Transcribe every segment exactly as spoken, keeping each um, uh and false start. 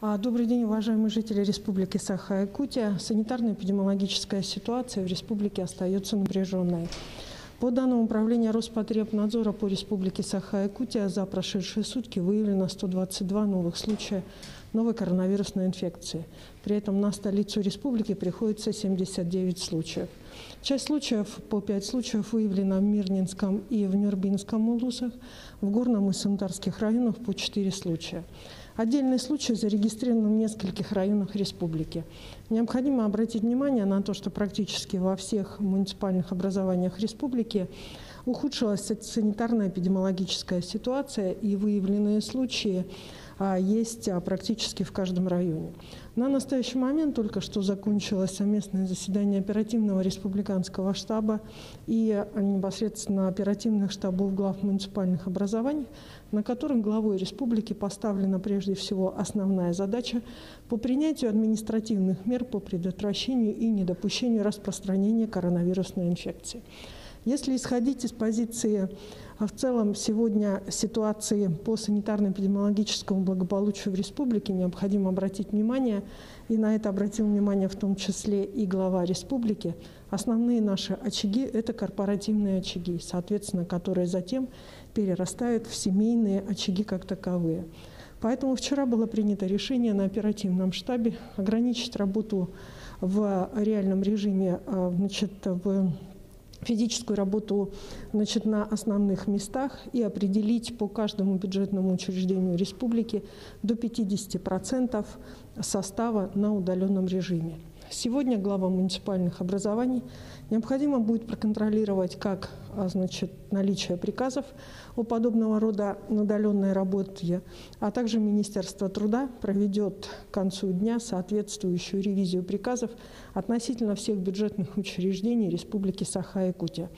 Добрый день, уважаемые жители Республики Саха-Якутия. Санитарно-эпидемиологическая ситуация в республике остается напряженной. По данным Управления Роспотребнадзора по Республике Саха-Якутия, за прошедшие сутки выявлено сто двадцать два новых случая новой коронавирусной инфекции. При этом на столицу республики приходится семьдесят девять случаев. Часть случаев, по пять случаев, выявлена в Мирнинском и в Нюрбинском улусах, в Горном и Сантарских районах по четыре случая. Отдельные случаи зарегистрированы в нескольких районах республики. Необходимо обратить внимание на то, что практически во всех муниципальных образованиях республики ухудшилась санитарно-эпидемиологическая ситуация, и выявленные случаи есть практически в каждом районе. На настоящий момент только что закончилось совместное заседание оперативного республиканского штаба и непосредственно оперативных штабов глав муниципальных образований, на котором главой республики поставлена прежде Прежде всего, основная задача по принятию административных мер по предотвращению и недопущению распространения коронавирусной инфекции. Если исходить из позиции в целом сегодня ситуации по санитарно-эпидемиологическому благополучию в республике, необходимо обратить внимание, и на это обратил внимание в том числе и глава республики, основные наши очаги – это корпоративные очаги, соответственно, которые затем перерастают в семейные очаги как таковые. Поэтому вчера было принято решение на оперативном штабе ограничить работу в реальном режиме, значит, в физическую работу, значит, на основных местах и определить по каждому бюджетному учреждению республики до пятидесяти процентов состава на удаленном режиме. Сегодня главам муниципальных образований необходимо будет проконтролировать как, значит, наличие приказов о подобного рода удаленной работе, а также Министерство труда проведет к концу дня соответствующую ревизию приказов относительно всех бюджетных учреждений Республики Саха-Якутия.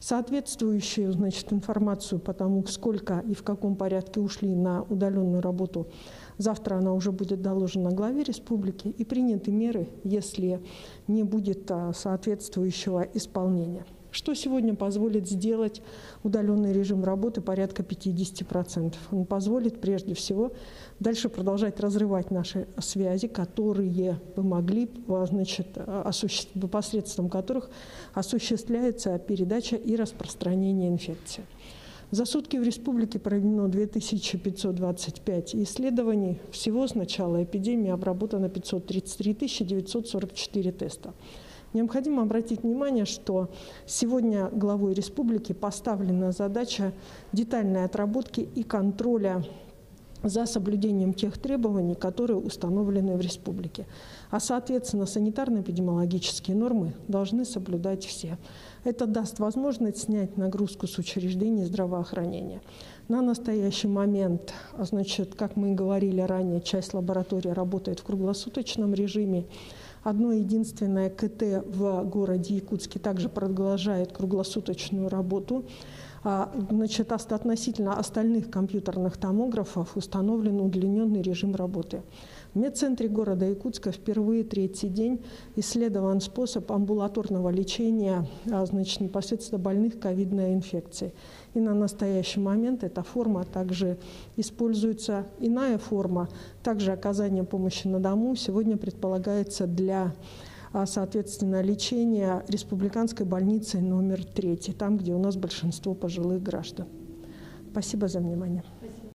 Соответствующую, значит, информацию по тому, сколько и в каком порядке ушли на удаленную работу, завтра она уже будет доложена главе республики, и приняты меры, если не будет соответствующего исполнения. Что сегодня позволит сделать удаленный режим работы порядка пятидесяти процентов? Он позволит прежде всего дальше продолжать разрывать наши связи, которые бы могли, значит, осуществ... посредством которых осуществляется передача и распространение инфекции. За сутки в республике проведено две тысячи пятьсот двадцать пять исследований. Всего с начала эпидемии обработано пятьсот тридцать три тысячи девятьсот сорок четыре теста. Необходимо обратить внимание, что сегодня главой республики поставлена задача детальной отработки и контроля за соблюдением тех требований, которые установлены в республике. А, соответственно, санитарно-эпидемиологические нормы должны соблюдать все. Это даст возможность снять нагрузку с учреждений здравоохранения. На настоящий момент, значит, как мы и говорили ранее, часть лаборатории работает в круглосуточном режиме. Одно единственное КТ в городе Якутске также продолжает круглосуточную работу. Значит, относительно остальных компьютерных томографов установлен удлиненный режим работы. В медцентре города Якутска впервые третий день исследован способ амбулаторного лечения, значит, непосредственно больных ковидной инфекцией. И на настоящий момент эта форма также используется. Иная форма, также оказание помощи на дому, сегодня предполагается для, соответственно, лечение республиканской больницы номер три, там, где у нас большинство пожилых граждан. Спасибо за внимание.